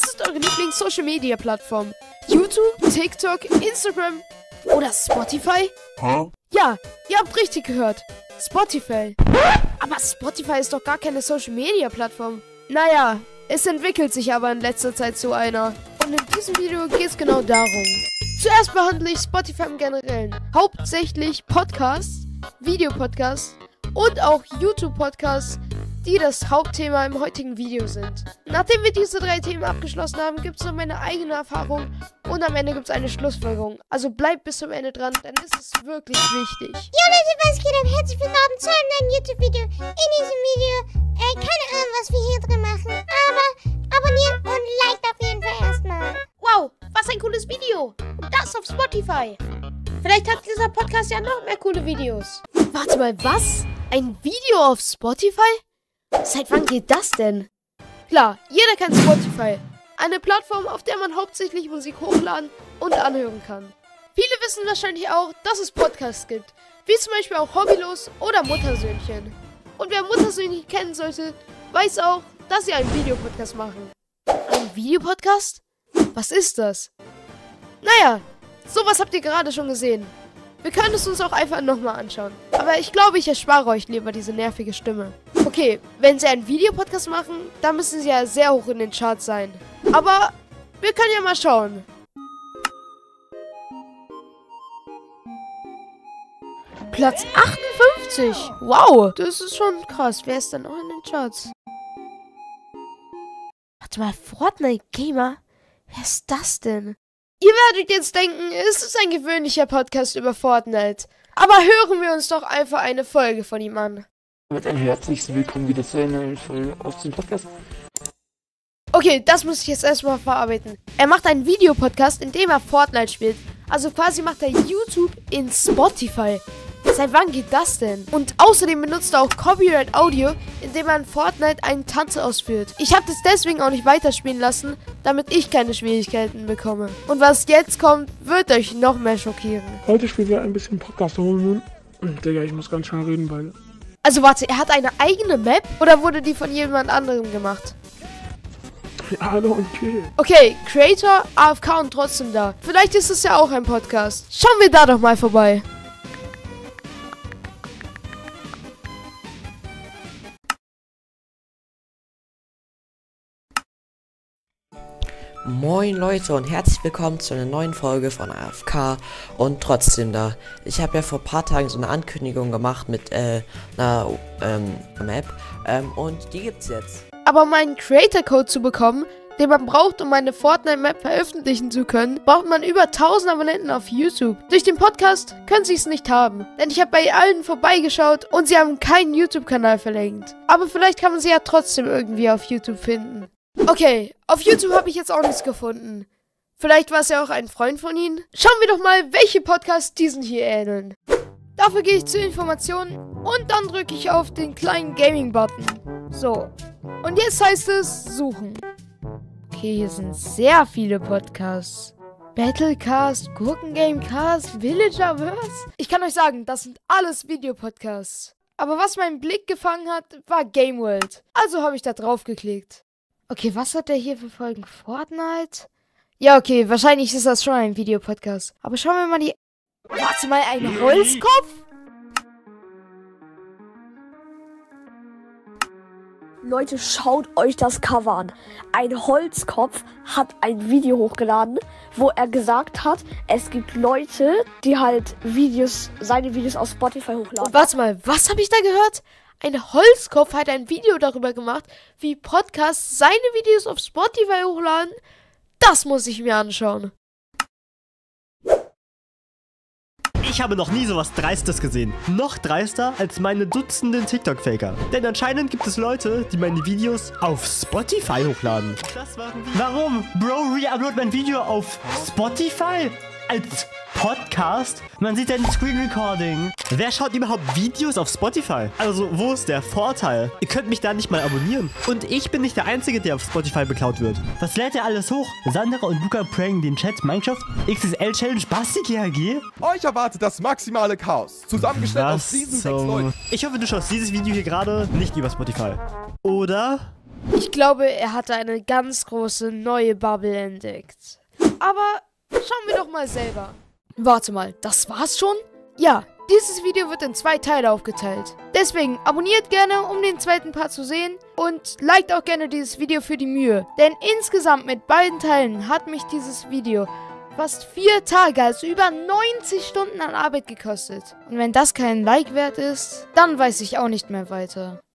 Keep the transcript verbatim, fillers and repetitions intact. Was ist eure Lieblings-Social-Media-Plattform? YouTube, TikTok, Instagram oder Spotify? Huh? Ja, ihr habt richtig gehört. Spotify. Aber Spotify ist doch gar keine Social-Media-Plattform. Naja, es entwickelt sich aber in letzter Zeit zu einer. Und in diesem Video geht es genau darum. Zuerst behandle ich Spotify im Generellen. Hauptsächlich Podcasts, Videopodcasts und auch YouTube-Podcasts, die das Hauptthema im heutigen Video sind. Nachdem wir diese drei Themen abgeschlossen haben, gibt es noch meine eigene Erfahrung und am Ende gibt es eine Schlussfolgerung. Also bleibt bis zum Ende dran, denn es ist wirklich wichtig. Jo Leute, was geht ab? Herzlich willkommen zu einem neuen YouTube-Video. In diesem Video, äh, keine Ahnung, was wir hier drin machen, aber abonniert und liked auf jeden Fall erstmal. Wow, was ein cooles Video! Und das auf Spotify. Vielleicht hat dieser Podcast ja noch mehr coole Videos. Warte mal, was? Ein Video auf Spotify? Seit wann geht das denn? Klar, jeder kennt Spotify. Eine Plattform, auf der man hauptsächlich Musik hochladen und anhören kann. Viele wissen wahrscheinlich auch, dass es Podcasts gibt. Wie zum Beispiel auch Hobbylos oder Muttersöhnchen. Und wer Muttersöhnchen kennen sollte, weiß auch, dass sie einen Videopodcast machen. Ein Videopodcast? Was ist das? Naja, sowas habt ihr gerade schon gesehen. Wir können es uns auch einfach nochmal anschauen. Aber ich glaube, ich erspare euch lieber diese nervige Stimme. Okay, wenn sie einen Videopodcast machen, dann müssen sie ja sehr hoch in den Charts sein. Aber wir können ja mal schauen. Platz achtundfünfzig. Wow, das ist schon krass. Wer ist denn noch in den Charts? Warte mal, Fortnite Gamer? Wer ist das denn? Ihr werdet jetzt denken, es ist ein gewöhnlicher Podcast über Fortnite. Aber hören wir uns doch einfach eine Folge von ihm an. Mit einem herzlichen Willkommen wieder zu einer neuen Folge auf dem Podcast. Okay, das muss ich jetzt erstmal verarbeiten. Er macht einen Videopodcast, in dem er Fortnite spielt. Also quasi macht er YouTube in Spotify. Seit wann geht das denn? Und außerdem benutzt er auch Copyright Audio, indem er in Fortnite einen Tanz ausführt. Ich habe das deswegen auch nicht weiterspielen lassen, damit ich keine Schwierigkeiten bekomme. Und was jetzt kommt, wird euch noch mehr schockieren. Heute spielen wir ein bisschen Podcast. Digga, ich muss ganz schnell reden, weil... Also warte, er hat eine eigene Map? Oder wurde die von jemand anderem gemacht? Ja, okay. Okay, Creator, A F K und trotzdem da. Vielleicht ist es ja auch ein Podcast. Schauen wir da doch mal vorbei. Moin Leute und herzlich willkommen zu einer neuen Folge von A F K und trotzdem da. Ich habe ja vor ein paar Tagen so eine Ankündigung gemacht mit äh, einer ähm, Map ähm, und die gibt's jetzt. Aber um einen Creator Code zu bekommen, den man braucht, um eine Fortnite Map veröffentlichen zu können, braucht man über tausend Abonnenten auf YouTube. Durch den Podcast können sie es nicht haben, denn ich habe bei allen vorbeigeschaut und sie haben keinen YouTube-Kanal verlinkt. Aber vielleicht kann man sie ja trotzdem irgendwie auf YouTube finden. Okay, auf YouTube habe ich jetzt auch nichts gefunden. Vielleicht war es ja auch ein Freund von Ihnen. Schauen wir doch mal, welche Podcasts diesen hier ähneln. Dafür gehe ich zu Informationen und dann drücke ich auf den kleinen Gaming-Button. So, und jetzt heißt es Suchen. Okay, hier sind sehr viele Podcasts. Battlecast, Gurkengamecast, Villagerverse. Ich kann euch sagen, das sind alles Videopodcasts. Aber was meinen Blick gefangen hat, war Game World. Also habe ich da drauf geklickt. Okay, was hat der hier für Folgen? Fortnite? Ja, okay, wahrscheinlich ist das schon ein Videopodcast. Aber schauen wir mal die... Warte mal, ein Holzkopf? Leute, schaut euch das Cover an. Ein Holzkopf hat ein Video hochgeladen, wo er gesagt hat, es gibt Leute, die halt Videos, seine Videos auf Spotify hochladen. Und warte mal, was habe ich da gehört? Ein Holzkopf hat ein Video darüber gemacht, wie Podcasts seine Videos auf Spotify hochladen. Das muss ich mir anschauen. Ich habe noch nie sowas Dreistes gesehen. Noch dreister als meine dutzenden TikTok-Faker. Denn anscheinend gibt es Leute, die meine Videos auf Spotify hochladen. Das waren die. Warum? Bro, re-upload mein Video auf Spotify? Als Podcast? Man sieht ja ein Screen Recording. Wer schaut überhaupt Videos auf Spotify? Also, wo ist der Vorteil? Ihr könnt mich da nicht mal abonnieren. Und ich bin nicht der Einzige, der auf Spotify beklaut wird. Was lädt ihr alles hoch? Sandra und Luca pranken den Chat, Minecraft, X S L Challenge, Basti, G H G? Euch erwartet das maximale Chaos. Zusammengestellt aus diesen sechs Leuten. Ich hoffe, du schaust dieses Video hier gerade nicht über Spotify. Oder? Ich glaube, er hatte eine ganz große neue Bubble entdeckt. Aber schauen wir doch mal selber. Warte mal, das war's schon? Ja, dieses Video wird in zwei Teile aufgeteilt. Deswegen abonniert gerne, um den zweiten Part zu sehen. Und liked auch gerne dieses Video für die Mühe. Denn insgesamt mit beiden Teilen hat mich dieses Video fast vier Tage, also über neunzig Stunden an Arbeit gekostet. Und wenn das kein Like wert ist, dann weiß ich auch nicht mehr weiter.